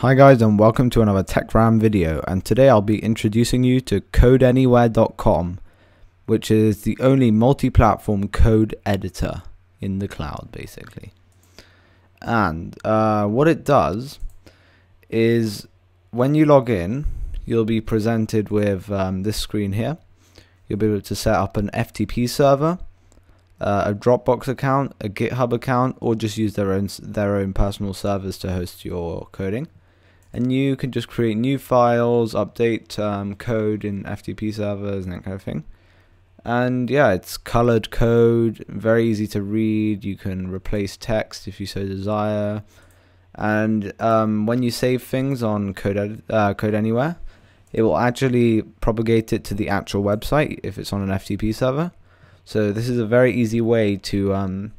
Hi guys, and welcome to another TechRAM video, and today I'll be introducing you to CodeAnywhere.com, which is the only multi-platform code editor in the cloud basically. And what it does is when you log in, you'll be presented with this screen here. You'll be able to set up an FTP server, a Dropbox account, a GitHub account, or just use their own personal servers to host your coding. And you can just create new files, update code in FTP servers and that kind of thing. And yeah, it's colored code, very easy to read. You can replace text if you so desire. And when you save things on CodeAnywhere, it will actually propagate it to the actual website if it's on an FTP server. So this is a very easy way to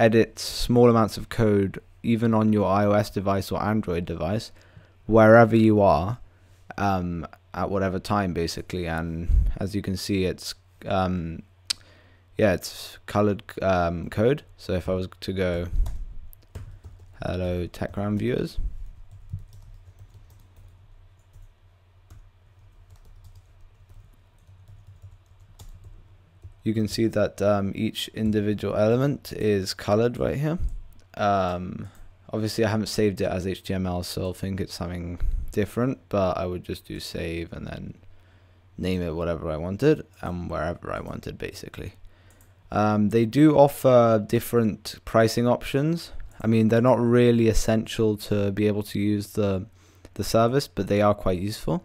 edit small amounts of code, even on your iOS device or Android device, wherever you are, at whatever time basically. And as you can see, it's yeah, it's colored code. So if I was to go, hello TechRAM viewers, you can see that each individual element is colored right here. Obviously I haven't saved it as HTML, so I'll think it's something different, but I would just do save and then name it whatever I wanted and wherever I wanted basically. They do offer different pricing options. I mean, they're not really essential to be able to use the service, but they are quite useful.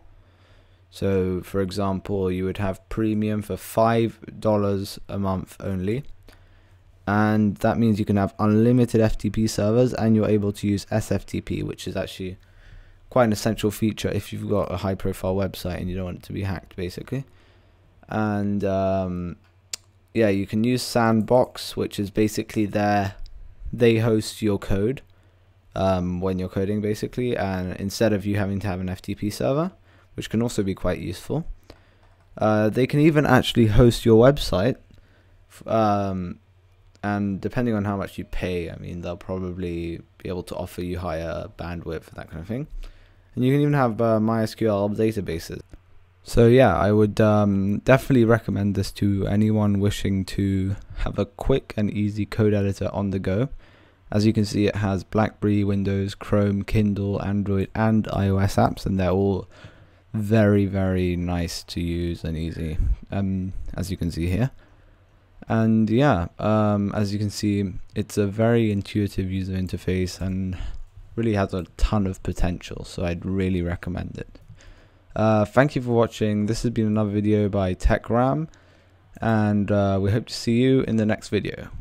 So for example, you would have premium for $5 a month only, and that means you can have unlimited FTP servers, and you're able to use SFTP, which is actually quite an essential feature if you've got a high profile website and you don't want it to be hacked basically. And yeah, you can use Sandbox, which is basically they host your code when you're coding basically, and instead of you having to have an FTP server, which can also be quite useful. They can even actually host your website, and depending on how much you pay, I mean, they'll probably be able to offer you higher bandwidth and that kind of thing. And you can even have MySQL databases. So yeah, I would definitely recommend this to anyone wishing to have a quick and easy code editor on the go. As you can see, it has BlackBerry, Windows, Chrome, Kindle, Android, and iOS apps, and they're all very, very nice to use and easy, as you can see here. And yeah, as you can see, it's a very intuitive user interface and really has a ton of potential, so I'd really recommend it. Thank you for watching. This has been another video by TechRAM, and we hope to see you in the next video.